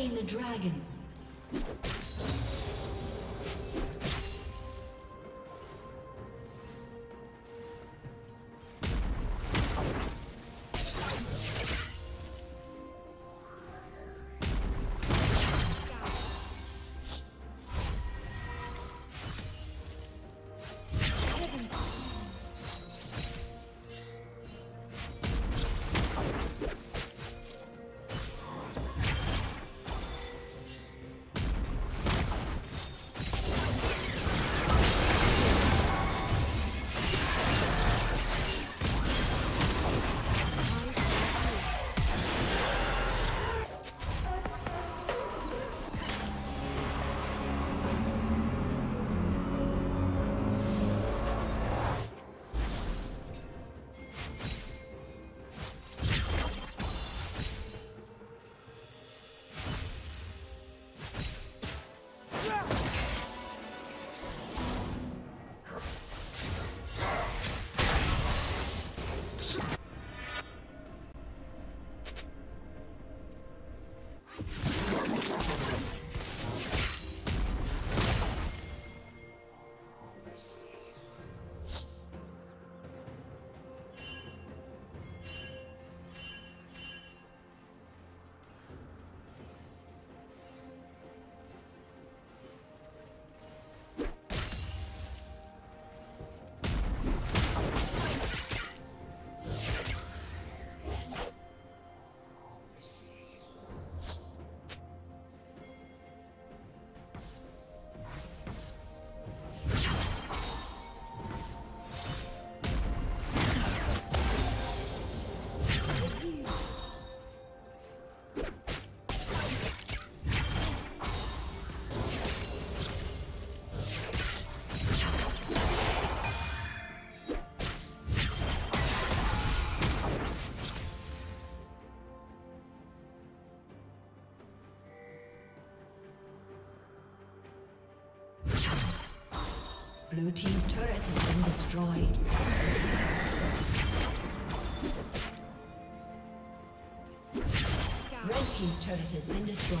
slain the dragon. Blue team's turret has been destroyed. Red team's turret has been destroyed.